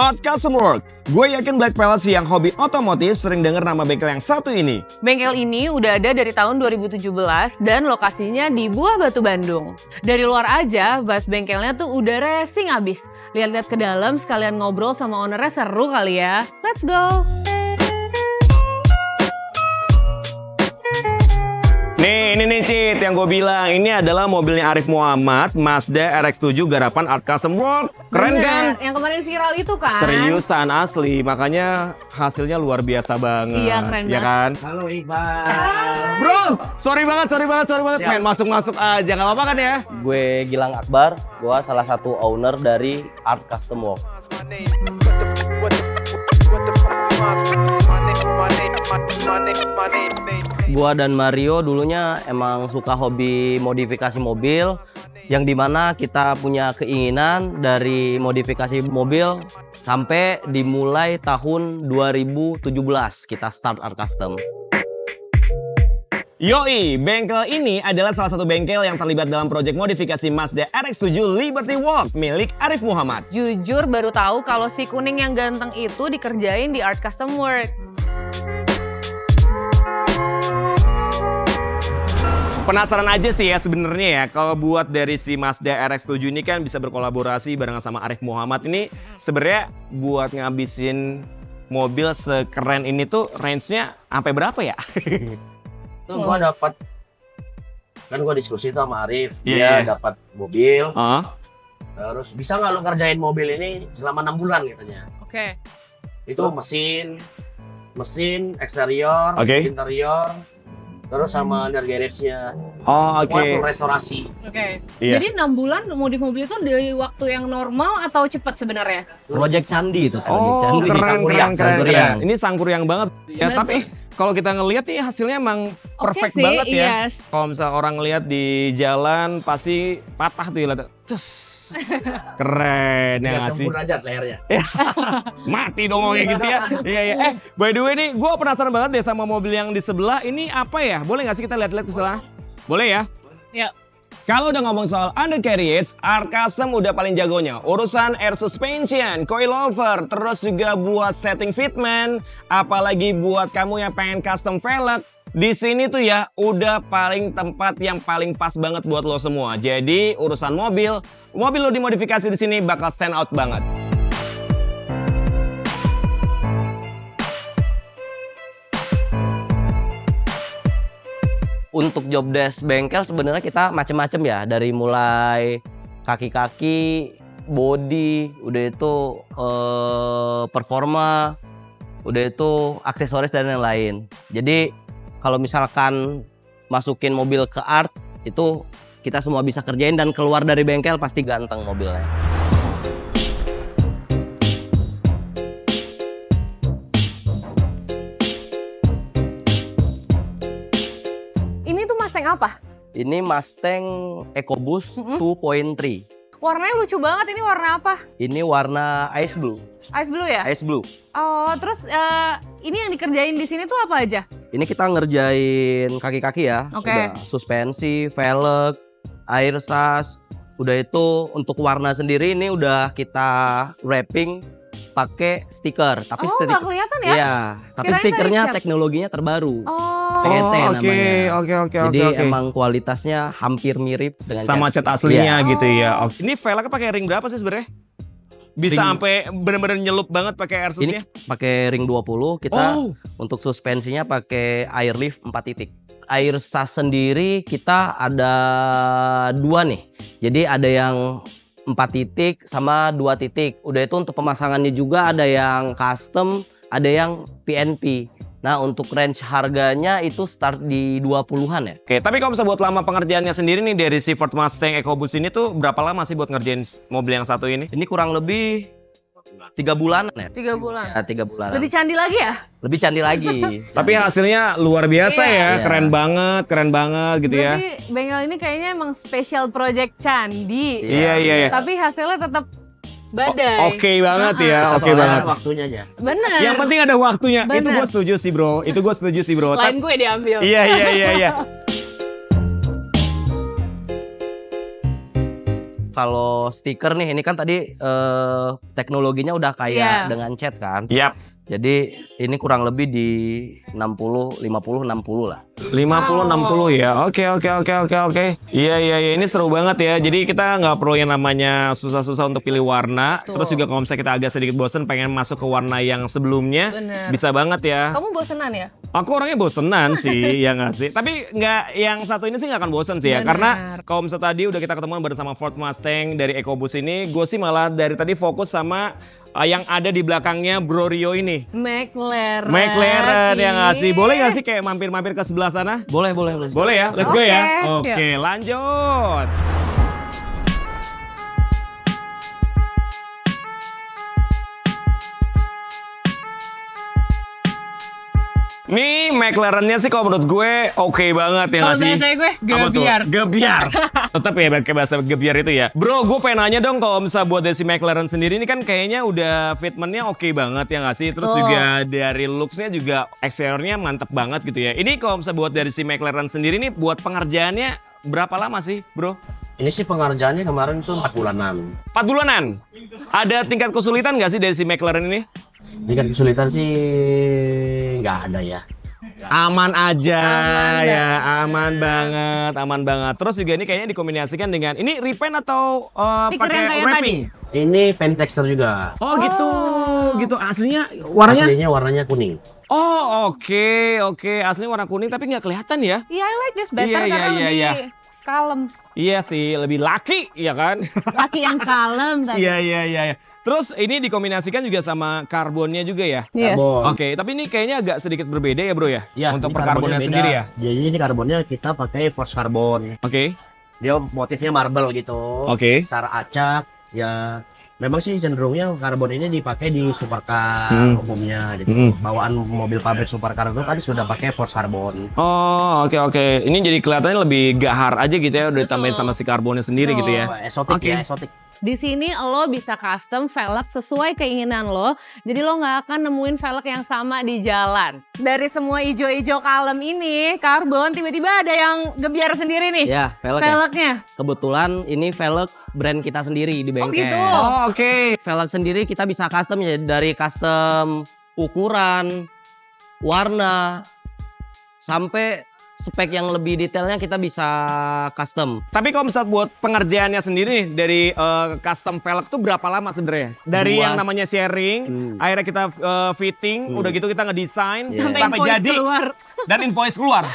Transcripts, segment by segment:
Art Custom Works. Gue yakin Black Palace yang hobi otomotif sering dengar nama bengkel yang satu ini. Bengkel ini udah ada dari tahun 2017 dan lokasinya di Buah Batu, Bandung. Dari luar aja, vibes bengkelnya tuh udah racing abis. Lihat-lihat ke dalam sekalian ngobrol sama ownernya, seru kali ya. Let's go! Nih, ini nih Cit, yang gue bilang, ini adalah mobilnya Arief Muhammad, Mazda RX-7 garapan Art Custom Works. Keren kan? Yang kemarin viral itu kan? Seriusan, asli, makanya hasilnya luar biasa banget. Iya, keren ya kan? Halo Iqbal. Bro, sorry banget. Main masuk-masuk aja, gak apa-apa kan ya? Gue Gilang Akbar, gue salah satu owner dari Art Custom Works. Gua dan Mario dulunya emang suka hobi modifikasi mobil, yang dimana kita punya keinginan dari modifikasi mobil sampai dimulai tahun 2017 kita start Art Custom. Yoi, bengkel ini adalah salah satu bengkel yang terlibat dalam proyek modifikasi Mazda RX-7 Liberty Walk milik Arief Muhammad. Jujur baru tahu kalau si kuning yang ganteng itu dikerjain di Art Custom Works. Penasaran aja sih ya sebenarnya ya, kalau buat dari si Mazda RX-7 ini kan bisa berkolaborasi bareng sama Arief Muhammad ini, sebenarnya buat ngabisin mobil sekeren ini tuh range-nya sampai berapa ya? Gue dapat, kan gue diskusi tuh sama Arief, dia dapat mobil, terus bisa nggak lo ngerjain mobil ini selama 6 bulan katanya. Oke. Itu mesin eksterior, interior. Terus sama undergarage-nya, semua full restorasi. Oke. Jadi 6 bulan modif mobil itu dari waktu yang normal atau cepat sebenarnya? Project candi itu. Oh, keren. Ini sangkuriang banget. Ya, tapi kalau kita ngelihat nih hasilnya emang perfect banget ya. Kalau misalnya orang ngelihat di jalan pasti patah tuh ya. Keren ya nggak sih? Sempurna aja lehernya. Mati dong kayak gitu ya. Iya. By the way nih, gue penasaran banget deh sama mobil yang di sebelah ini apa ya? Boleh nggak sih kita lihat-lihat ke sebelah? Boleh ya? Iya. Kalau udah ngomong soal undercarriage, Art Custom udah paling jagonya. Urusan air suspension, coilover, terus juga buat setting fitment, apalagi buat kamu yang pengen custom velg. Di sini tuh ya udah paling tempat yang paling pas banget buat lo semua. Jadi urusan mobil lo dimodifikasi di sini bakal stand out banget. Untuk job desk bengkel sebenarnya kita macem-macem ya, dari mulai kaki-kaki, body, udah itu performa, udah itu aksesoris dan lain-lain. Jadi kalau misalkan masukin mobil ke Art, itu kita semua bisa kerjain dan keluar dari bengkel pasti ganteng mobilnya. Ini tuh Mustang apa? Ini Mustang EcoBoost 2.3. Warnanya lucu banget, ini warna apa? Ini warna ice blue. Ice blue ya? Ice blue. Oh, terus ini yang dikerjain di sini tuh apa aja? Ini kita ngerjain kaki-kaki ya. Oke. Sudah suspensi, velg, air sas. Udah itu untuk warna sendiri ini udah kita wrapping pakai stiker. Tapi nggak kelihatan ya? Iya, tapi stikernya teknologinya terbaru. PNT namanya. Jadi emang kualitasnya hampir mirip dengan sama cat aslinya gitu ya. Ini velgnya pakai ring berapa sih sebenarnya? Bisa sampai benar-benar nyelup banget pakai air susnya? Ini pakai ring 20, kita untuk suspensinya pakai air lift 4 titik. Air sas sendiri kita ada 2 nih. Jadi ada yang 4 titik sama 2 titik. Udah itu untuk pemasangannya juga ada yang custom, ada yang PNP. Nah untuk range harganya itu start di 20-an ya. Oke, tapi kalau bisa buat lama pengerjaannya sendiri nih dari si Ford Mustang EcoBoost ini tuh berapa lama sih buat ngerjain mobil yang satu ini? Ini kurang lebih 3 bulanan ya? 3 bulan. Ya, 3 bulan. Lebih candi lagi ya? Lebih candi lagi. Tapi hasilnya luar biasa ya, keren banget gitu. Berarti ya. Jadi bengkel ini kayaknya emang special project candi. Iya. Tapi hasilnya tetap badai. Oke banget ya, oke banget. Waktunya aja. Bener. Yang penting ada waktunya. Bener. Itu gue setuju sih bro. Lain gue diambil. Iya. kalau stiker nih, ini kan tadi teknologinya udah kaya dengan cat kan. Yap. Jadi ini kurang lebih di 50 60 lah. 50 60 ya. Oke. Iya, ini seru banget ya. Jadi kita nggak perlu yang namanya susah-susah untuk pilih warna. Betul. Terus juga kalau misalnya kita agak sedikit bosen pengen masuk ke warna yang sebelumnya, bener, bisa banget ya. Kamu bosenan ya? Aku orangnya bosenan sih, ya nggak sih? Tapi nggak, yang satu ini sih nggak akan bosen sih ya. Bener. Karena kalau misalnya tadi udah kita ketemuan bersama Ford Mustang dari EcoBoost ini, gue sih malah dari tadi fokus sama yang ada di belakangnya Bro Rio ini. McLaren yang ngasih. Boleh gak sih kayak mampir-mampir ke sebelah sana? Boleh. Boleh ya? Let's go ya. Oke, lanjut. Nih McLaren-nya sih kalau menurut gue oke banget ya nggak sih? Kalau biasanya gue gebiar. Tetap ya pakai bahasa gebiar itu ya. Bro, gue pengen nanya dong, kalau misalnya buat dari si McLaren sendiri ini kan kayaknya udah fitment-nya oke banget ya nggak sih? Terus juga dari looks-nya juga eksteriornya mantep banget gitu ya. Ini kalau misalnya buat dari si McLaren sendiri ini buat pengerjaannya berapa lama sih, Bro? Ini sih pengerjaannya kemarin tuh 4 bulanan. 4 bulanan? Ada tingkat kesulitan nggak sih dari si McLaren ini? Tingkat kesulitan sih nggak ada ya. Aman aja, aman banget. Terus juga ini kayaknya dikombinasikan dengan ini repaint atau pakai wrapping? Ini paint texture juga. Oh gitu. Aslinya warnanya? Aslinya warnanya kuning. Oh oke. Aslinya warna kuning tapi nggak kelihatan ya? Iya, I like this better karena lebih kalem. Iya sih, lebih laki ya kan? Laki yang kalem tadi. Iya. Terus ini dikombinasikan juga sama karbonnya juga ya? Yes. Oke, tapi ini kayaknya agak sedikit berbeda ya Bro ya? Ya, untuk perkarbonnya sendiri ya? Jadi ini karbonnya kita pakai Force Carbon. Oke. Dia motifnya marble gitu. Oke. Secara acak ya. Memang sih cenderungnya karbon ini dipakai di supercar umumnya, jadi bawaan mobil pabrik supercar itu kan sudah pakai Force Carbon. Oh oke. Ini jadi kelihatannya lebih gahar aja gitu ya, udah ditambahin sama si karbonnya sendiri gitu ya. Esotik ya, esotik. Di sini lo bisa custom velg sesuai keinginan lo, jadi lo nggak akan nemuin velg yang sama di jalan. Dari semua ijo-ijo kalem ini, karbon tiba-tiba ada yang gebiar sendiri nih. Ya, velgnya. Kebetulan ini velg brand kita sendiri di bengkel. Oh gitu. Oh, oke. Velg sendiri kita bisa custom ya, dari custom ukuran, warna, sampai spek yang lebih detailnya kita bisa custom. Tapi kalau misal buat pengerjaannya sendiri nih, dari custom velg tuh berapa lama sebenarnya? Dari yang namanya sharing, akhirnya kita fitting, udah gitu kita ngedesain sampai jadi keluar. Dan invoice keluar.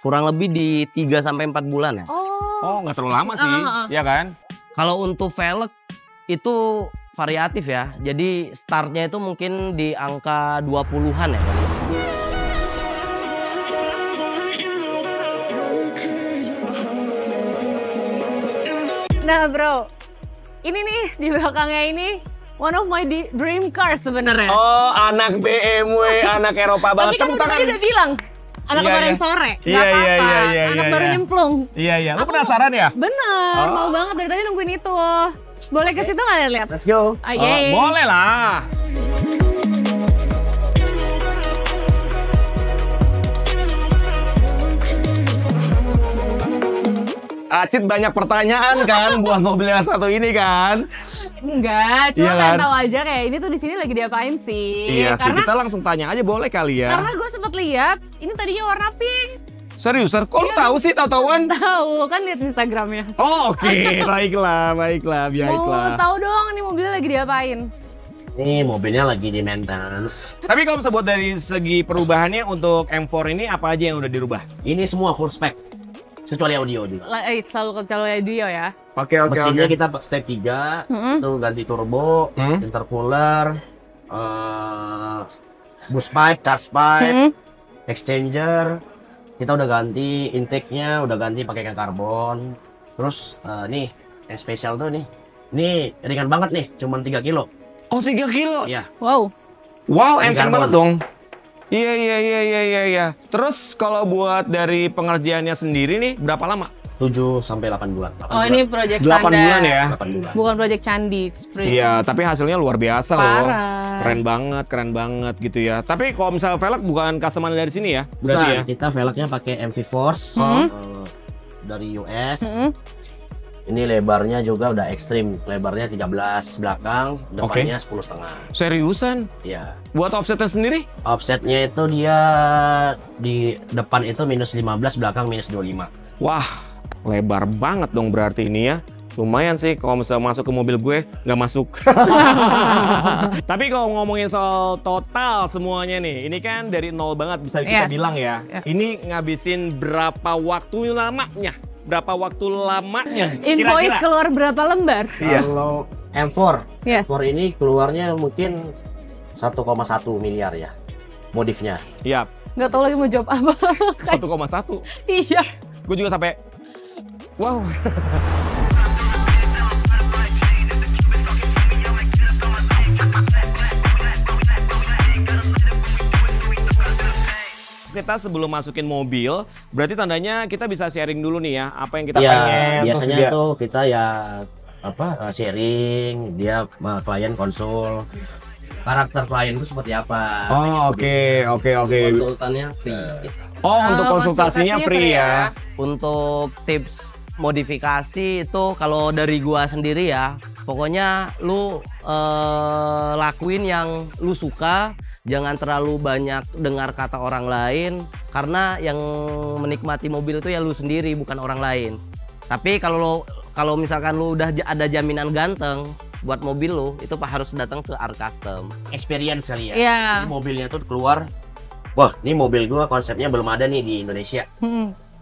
Kurang lebih di 3 sampai 4 bulan ya. Oh, nggak terlalu lama sih, ya kan? Kalau untuk velg itu variatif ya. Jadi startnya itu mungkin di angka 20-an ya. Nah Bro, ini nih di belakangnya ini one of my dream cars sebenarnya. Oh, anak BMW, anak Eropa banget. Tapi kan tadi udah bilang, anak kemarin sore, nggak apa-apa, anak baru nyemplung. Iya. Lo penasaran ya? Bener, mau banget dari tadi nungguin itu. Boleh ke situ nggak lihat? Let's go. Boleh lah. Acit banyak pertanyaan kan buat mobil yang satu ini kan? Enggak, cuma pengen tahu aja kayak ini tuh di sini lagi diapain sih? Iya sih, kita langsung tanya aja boleh kali ya? Karena gue sempet lihat ini tadinya warna pink. Seriusan? Kok lu tahu sih tau-tauan? Tahu, kan lihat Instagramnya. Oh oke. Baiklah. Mau tahu dong ini mobilnya lagi diapain? Ini mobilnya lagi di maintenance. Tapi kalau sebut dari segi perubahannya untuk M4 ini apa aja yang udah dirubah? Ini semua full spec. Kecuali audio juga. Kecuali audio ya. Mesinnya kita step 3, itu ganti turbo, intercooler, boost pipe, charge pipe, exchanger. Kita udah ganti intake-nya, udah ganti pakai karbon. Terus nih, yang spesial tuh nih. Ini ringan banget nih, cuman 3 kilo. Oh 3 kilo? Iya. Wow. Wow, enteng banget dong. Iya. Terus kalau buat dari pengerjaannya sendiri nih berapa lama? 7 sampai 8 bulan. Ini project standar. 8 bulan ya? 8 bulan. Bukan project candi. Iya, tapi hasilnya luar biasa loh. Keren banget gitu ya. Tapi kalau misalnya velg bukan customan dari sini ya? Berarti ya? Kita velgnya pakai MV Force dari US. Ini lebarnya juga udah ekstrim, lebarnya 13 belakang, depannya 10,5. Seriusan? Iya. Buat offsetnya sendiri? Offsetnya itu dia di depan itu -15, belakang -25. Wah, lebar banget dong berarti ini ya. Lumayan sih kalau misalnya masuk ke mobil gue, nggak masuk. Tapi kalau ngomongin soal total semuanya nih, ini kan dari nol banget bisa kita bilang ya. Ini ngabisin berapa waktu lamanya? Invoice kira-kira keluar berapa lembar? Kalau M4, M4 ini keluarnya mungkin 1,1 miliar ya modifnya. Iya. Nggak tahu lagi mau jawab apa. 1,1? Iya. Gue juga sampai wow. Kita sebelum masukin mobil, berarti tandanya kita bisa sharing dulu nih ya, apa yang kita pengen. Biasanya itu kita ya apa sharing, dia klien konsul, karakter klien itu seperti apa. Oh oke. Konsultannya free. Oh untuk konsultasinya free ya. Untuk tips modifikasi itu kalau dari gua sendiri ya, pokoknya lu lakuin yang lu suka. Jangan terlalu banyak dengar kata orang lain, karena yang menikmati mobil itu ya lu sendiri, bukan orang lain. Tapi kalau misalkan lu udah ada jaminan ganteng buat mobil lu, itu harus datang ke Art Custom. Experience kali ya. Yeah. Ini mobilnya tuh keluar, wah ini mobil gua konsepnya belum ada nih di Indonesia.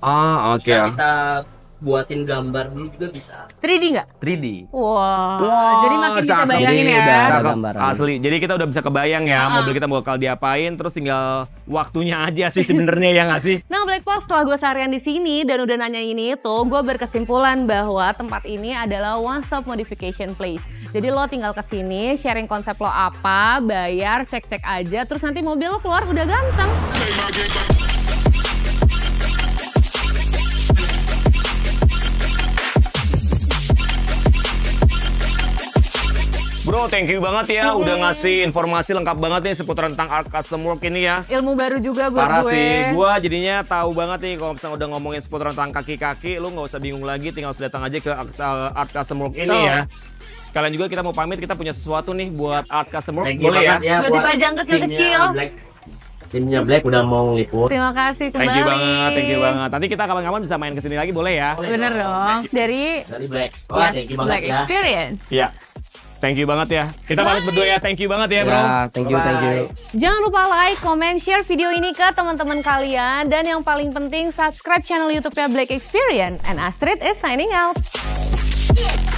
Ah oke. Kita buatin gambar dulu juga bisa. 3D nggak? 3D. Wow. Jadi makin bisa bayangin ya. Asli. Jadi kita udah bisa kebayang ya mobil kita bakal diapain, terus tinggal waktunya aja sih sebenarnya ya nggak sih? Nah Black Box, setelah gue seharian di sini dan udah nanya ini itu, gue berkesimpulan bahwa tempat ini adalah one stop modification place. Jadi lo tinggal kesini, sharing konsep lo apa, bayar, cek-cek aja, terus nanti mobil lo keluar udah ganteng. Bro, thank you banget ya, udah ngasih informasi lengkap banget nih seputar tentang Art Custom Works ini ya. Ilmu baru juga buat gue. Parah sih, gue jadinya tahu banget nih kalau misalnya udah ngomongin seputar tentang kaki-kaki, lu nggak usah bingung lagi, tinggal datang aja ke Art Custom Works ini ya. Sekalian juga kita mau pamit, kita punya sesuatu nih buat Art Custom Works, boleh ya? Buat dipajang kecil-kecil. Timnya Black udah mau ngeliput. Terima kasih kembali. Thank you banget. Nanti kita kapan-kapan bisa main kesini lagi, boleh ya? Bener dong. Dari Black. Wah, thank you banget ya. Experience. Iya. Thank you banget ya. Kita pamit berdua ya. Thank you banget ya, bro. Thank you. Jangan lupa like, comment, share video ini ke teman-teman kalian. Dan yang paling penting subscribe channel YouTube-nya Black Experience. And Astrid is signing out.